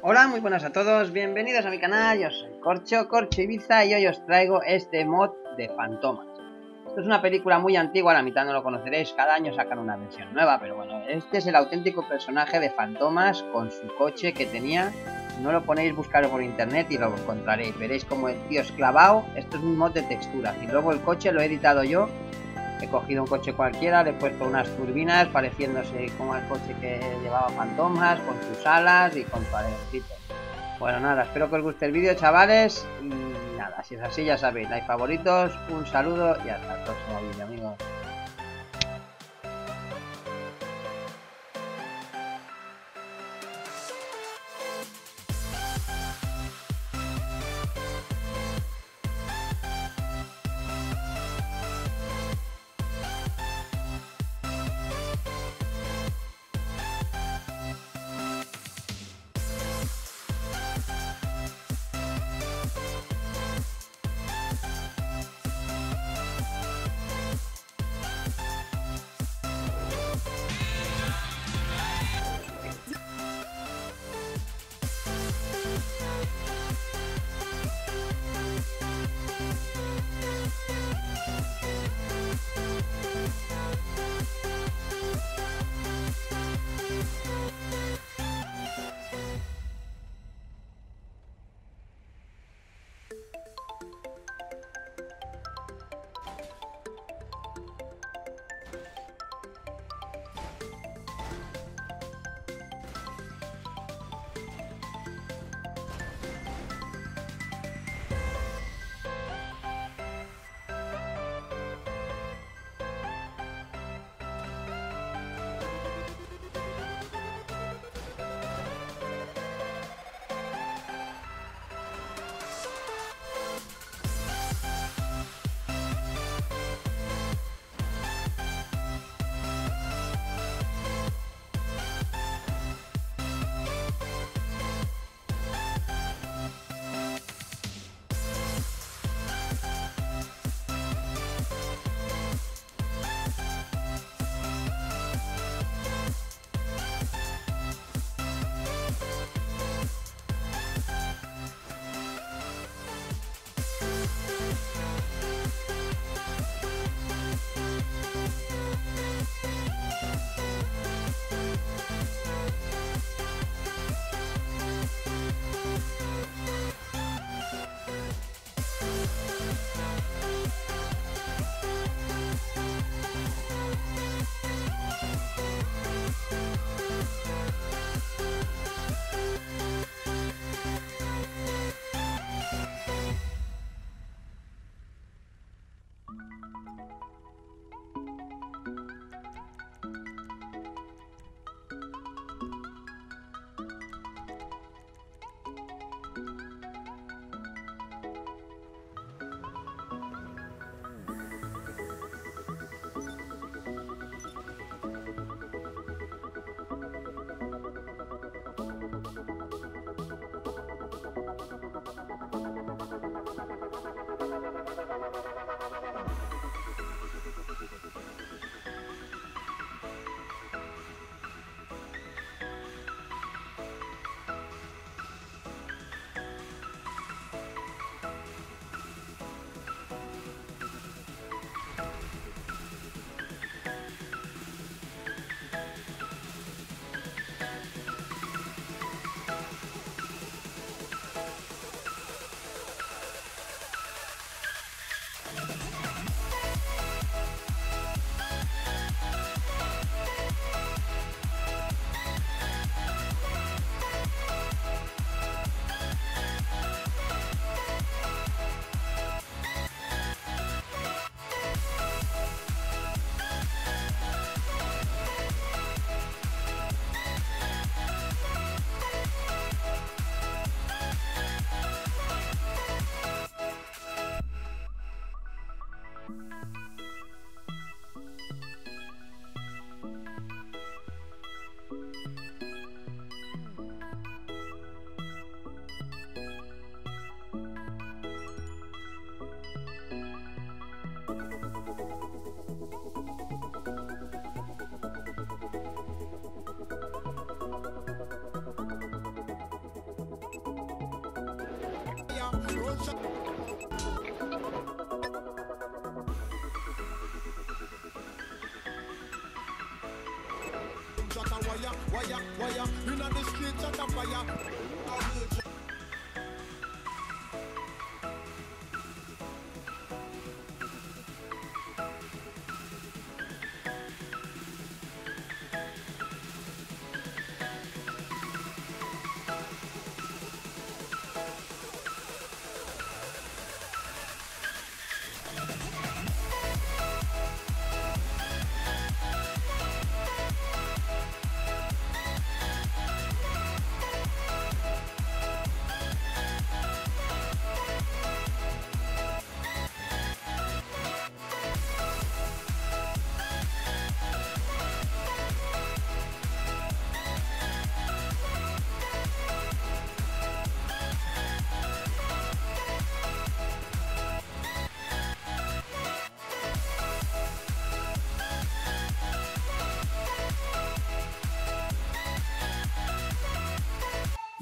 Hola, muy buenas a todos, bienvenidos a mi canal, yo soy Corcho Ibiza y hoy os traigo este mod de Fantomas. Esto es una película muy antigua, la mitad no lo conoceréis, cada año sacan una versión nueva, pero bueno, este es el auténtico personaje de Fantomas con su coche que tenía. No lo ponéis, buscarlo por internet y lo encontraréis, veréis como el tío es clavado. Esto es un mod de texturas y luego el coche lo he editado yo. He cogido un coche cualquiera, le he puesto unas turbinas pareciéndose como al coche que llevaba Fantomas, con sus alas y con su alercito. Bueno, nada, espero que os guste el vídeo, chavales. Y nada, si es así ya sabéis, like, favoritos, un saludo y hasta el próximo vídeo, amigos.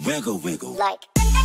wiggle, wiggle. Like.